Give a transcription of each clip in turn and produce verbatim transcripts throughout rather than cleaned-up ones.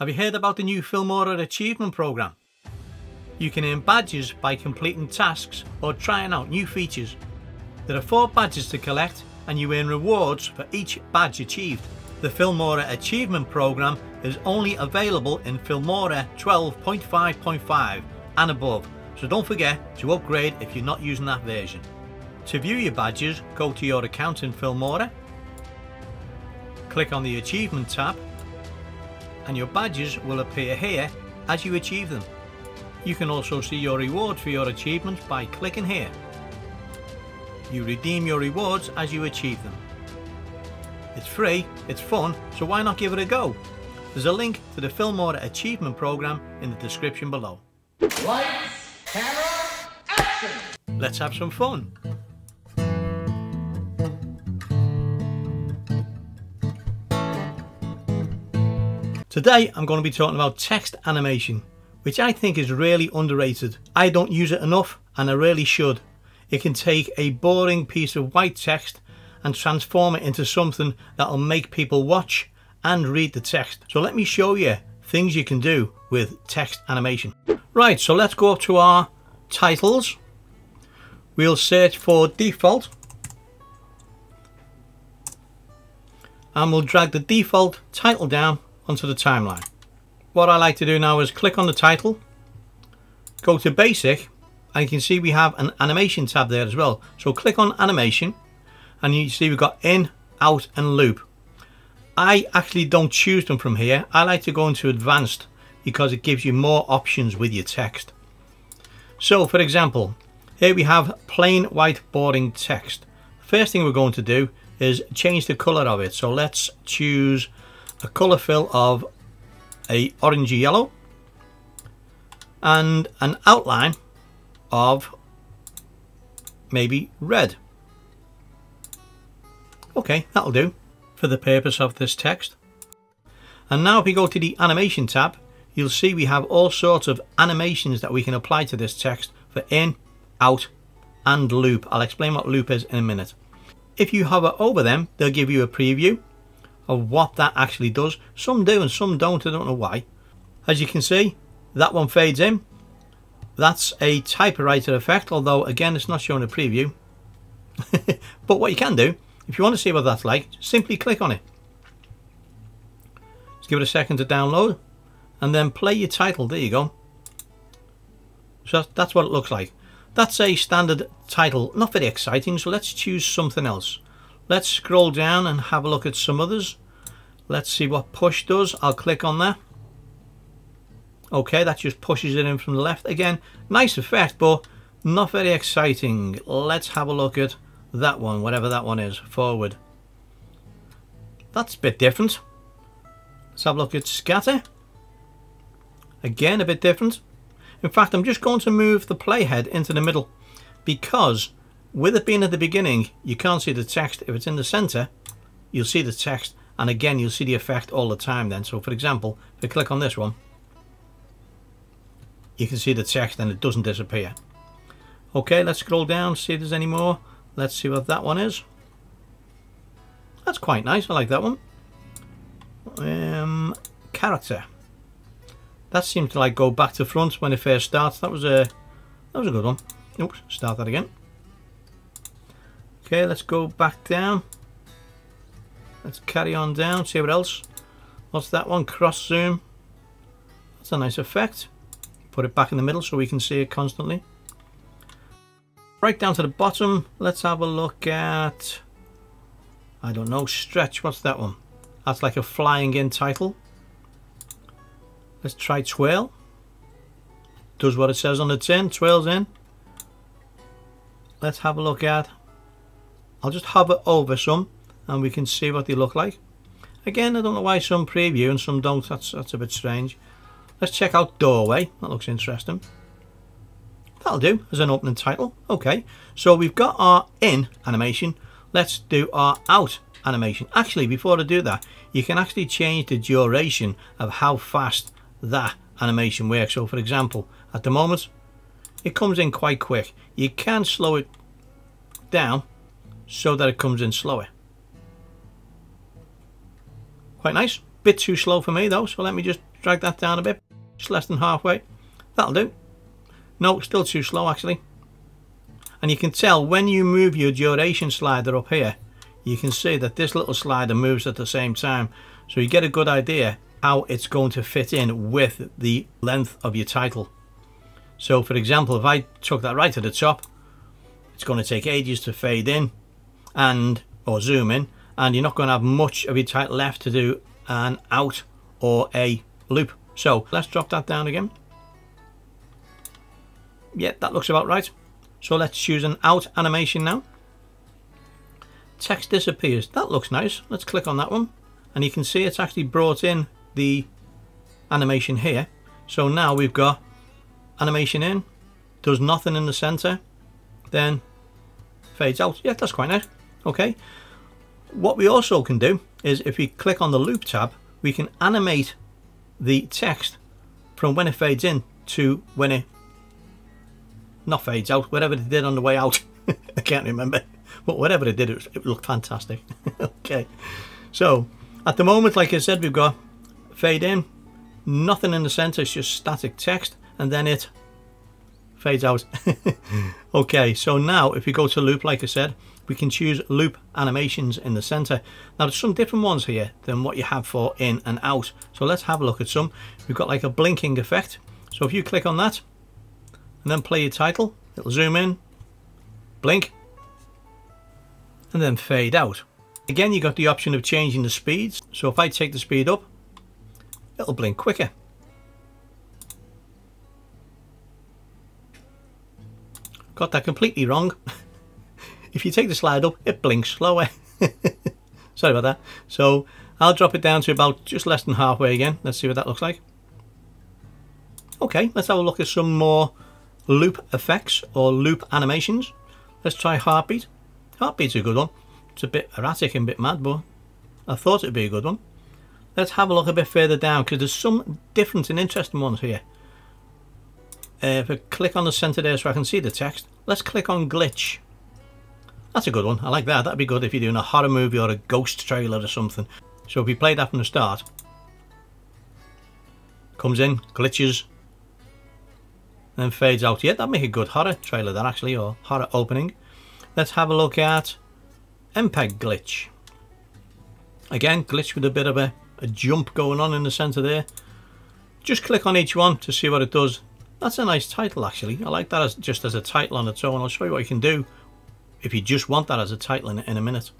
Have you heard about the new Filmora Achievement Programme? You can earn badges by completing tasks or trying out new features. There are four badges to collect and you earn rewards for each badge achieved. The Filmora Achievement Programme is only available in Filmora twelve point five point five and above, so don't forget to upgrade if you're not using that version. To view your badges, go to your account in Filmora, click on the Achievement tab, and your badges will appear here as you achieve them. You can also see your rewards for your achievements by clicking here. You redeem your rewards as you achieve them. It's free, it's fun, so why not give it a go? There's a link to the Filmora Achievement Programme in the description below. Lights, camera, action! Let's have some fun! Today I'm going to be talking about text animation, which I think is really underrated. I don't use it enough and I really should. It can take a boring piece of white text and transform it into something that'll make people watch and read the text. So let me show you things you can do with text animation. Right, so let's go up to our titles. We'll search for default and we'll drag the default title down onto the timeline. What I like to do now is click on the title, go to basic, and you can see we have an animation tab there as well. So click on animation and you see we've got in, out and loop. I actually don't choose them from here. I like to go into advanced because it gives you more options with your text. So for example, here we have plain white boring text. The first thing we're going to do is change the color of it. So let's choose a color fill of a orangey yellow and an outline of maybe red. Okay, that'll do for the purpose of this text. And now if we go to the animation tab, you'll see we have all sorts of animations that we can apply to this text for in, out and loop. I'll explain what loop is in a minute. If you hover over them, they'll give you a preview of what that actually does. Some do and some don't, I don't know why. As you can see, that one fades in. That's a typewriter effect, although again it's not showing a preview. But what you can do, if you want to see what that's like, simply click on it. Just give it a second to download and then play your title. There you go. So that's what it looks like. That's a standard title, not very exciting, so let's choose something else. Let's scroll down and have a look at some others. Let's see what push does. I'll click on that. Okay, that just pushes it in from the left. Again, nice effect, but not very exciting. Let's have a look at that one, whatever that one is, forward. That's a bit different. Let's have a look at scatter. Again, a bit different. In fact, I'm just going to move the playhead into the middle because with it being at the beginning, you can't see the text. If it's in the center, you'll see the text. And again, you'll see the effect all the time then. So for example, if I click on this one, you can see the text and it doesn't disappear. Okay, let's scroll down, see if there's any more. Let's see what that one is. That's quite nice. I like that one. Um, character. That seems to like go back to front when it first starts. That was a, that was a good one. Oops, start that again. Okay, let's go back down. Let's carry on down, see what else. What's that one? Cross zoom. That's a nice effect. Put it back in the middle so we can see it constantly. Right down to the bottom, let's have a look at, I don't know, stretch. What's that one? That's like a flying in title. Let's try twirl. Does what it says on the tin, twirls in. Let's have a look at, I'll just hover over some and we can see what they look like. Again, I don't know why some preview and some don't. That's, that's a bit strange. Let's check out doorway. That looks interesting. That'll do as an opening title. Okay, so we've got our in animation. Let's do our out animation. Actually, before I do that, you can actually change the duration of how fast that animation works. So for example, at the moment, it comes in quite quick. You can slow it down so that it comes in slower. Quite nice. Bit too slow for me though, so let me just drag that down a bit, just less than halfway. That'll do. No, it's still too slow actually. And you can tell when you move your duration slider up here, you can see that this little slider moves at the same time. So you get a good idea how it's going to fit in with the length of your title. So for example, if I took that right to the top, it's going to take ages to fade in and or zoom in, and you're not going to have much of your title left to do an out or a loop. So let's drop that down again. Yeah, that looks about right. So let's choose an out animation now. Text disappears. That looks nice. Let's click on that one, and you can see it's actually brought in the animation here. So now we've got animation in, does nothing in the center, then fades out. Yeah, that's quite nice. Okay, what we also can do is if we click on the loop tab, we can animate the text from when it fades in to when it not fades out, whatever it did on the way out. I can't remember, but whatever it did, it, was, it looked fantastic. Okay, so at the moment, like I said, we've got fade in, nothing in the center, it's just static text, and then it fades out. Okay, so now if we go to loop, like I said, we can choose loop animations in the center. Now there's some different ones here than what you have for in and out, so let's have a look at some. We've got like a blinking effect, so if you click on that and then play your title, it'll zoom in, blink, and then fade out. Again, you got the option of changing the speeds, so if I take the speed up, it'll blink quicker. Got that completely wrong. If you take the slide up, it blinks slower. Sorry about that. So I'll drop it down to about just less than halfway again. Let's see what that looks like. Okay, let's have a look at some more loop effects or loop animations. Let's try heartbeat. Heartbeat's a good one. It's a bit erratic and a bit mad, but I thought it'd be a good one. Let's have a look a bit further down, because there's some different and interesting ones here. Uh, if I click on the center there so I can see the text, let's click on glitch. That's a good one. I like that. That'd be good if you're doing a horror movie or a ghost trailer or something. So if you play that from the start, comes in, glitches, then fades out. Yeah, that'd make a good horror trailer, that actually, or horror opening. Let's have a look at M P E G glitch. Again, glitch with a bit of a, a jump going on in the center there. Just click on each one to see what it does. That's a nice title actually. I like that as just as a title on its own. I'll show you what you can do if you just want that as a title in, in a minute.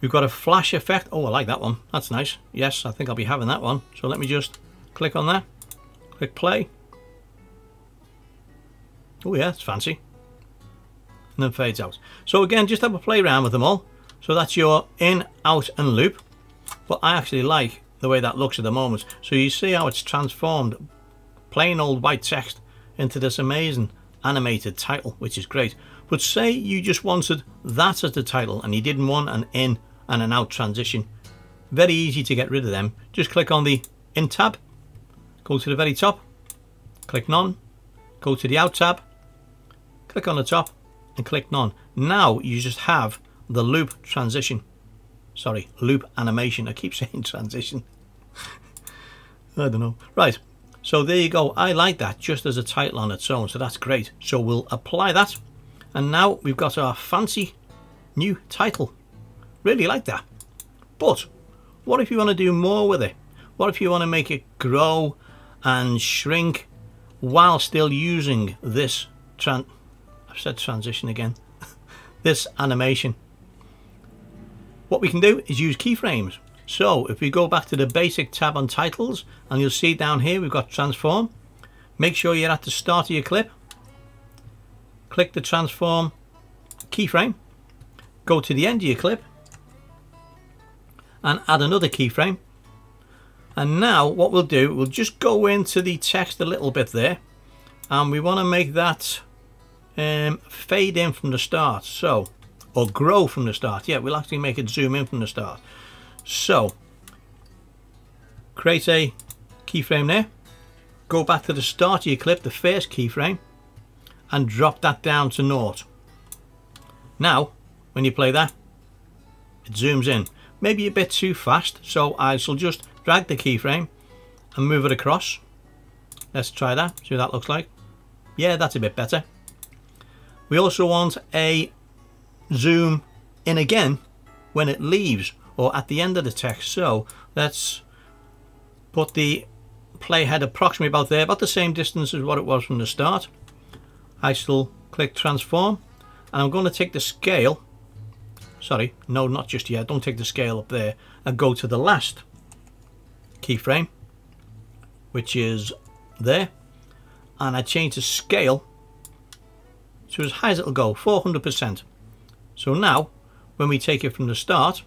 We've got a flash effect. Oh, I like that one. That's nice. Yes, I think I'll be having that one. So let me just click on that. Click play. Oh yeah, it's fancy. And then fades out. So again, just have a play around with them all. So that's your in, out and loop. But I actually like the way that looks at the moment. So you see how it's transformed plain old white text into this amazing animated title, which is great. But say you just wanted that as the title and you didn't want an in and an out transition. Very easy to get rid of them. Just click on the in tab, go to the very top, click none, go to the out tab, click on the top and click none. Now you just have the loop transition. Sorry, loop animation. I keep saying transition. I don't know. Right. So there you go. I like that just as a title on its own. So that's great. So we'll apply that. And now we've got our fancy new title. Really like that. But what if you want to do more with it? What if you want to make it grow and shrink while still using this tran I've said transition again. This animation. What we can do is use keyframes. So if we go back to the basic tab on titles, and you'll see down here we've got transform. Make sure you're at the start of your clip. Click the transform keyframe. Go to the end of your clip and add another keyframe. And now what we'll do, we'll just go into the text a little bit there, and we want to make that um, fade in from the start. So, or grow from the start. Yeah, we'll actually make it zoom in from the start. So, create a keyframe there, go back to the start of your clip, the first keyframe, and drop that down to naught. Now, when you play that, it zooms in. Maybe a bit too fast, so I shall just drag the keyframe and move it across. Let's try that, see what that looks like. Yeah, that's a bit better. We also want a zoom in again when it leaves or at the end of the text. So let's put the playhead approximately about there, about the same distance as what it was from the start. I still click transform, and I'm going to take the scale, sorry, no, not just yet, don't take the scale up there, and go to the last keyframe, which is there, and I change the scale to as high as it'll go, four hundred percent. So now when we take it from the start,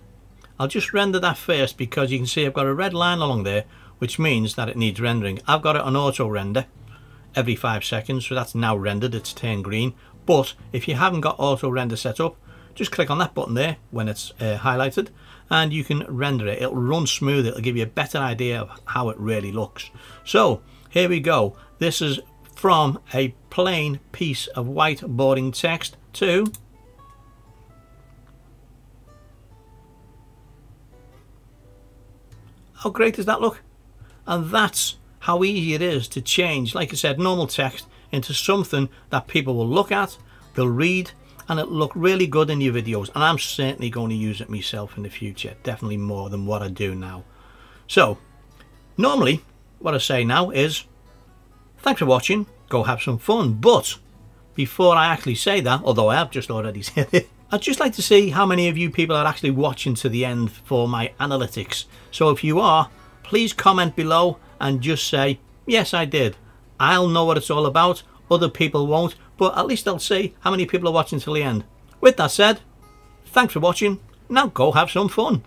I'll just render that first, because you can see I've got a red line along there, which means that it needs rendering. I've got it on auto render every five seconds, so that's now rendered, it's turned green. But if you haven't got auto render set up, just click on that button there when it's uh, highlighted, and you can render it. It'll run smooth, it'll give you a better idea of how it really looks. So here we go. This is from a plain piece of white boring text to how great does that look? And that's how easy it is to change, like I said, normal text into something that people will look at, they'll read, and it'll look really good in your videos. And I'm certainly going to use it myself in the future, definitely more than what I do now. So normally what I say now is thanks for watching, go have some fun. But before I actually say that, although I have just already said it, I'd just like to see how many of you people are actually watching to the end for my analytics. So if you are, please comment below and just say, yes, I did. I'll know what it's all about. Other people won't, but at least I'll see how many people are watching till the end. With that said, thanks for watching. Now go have some fun.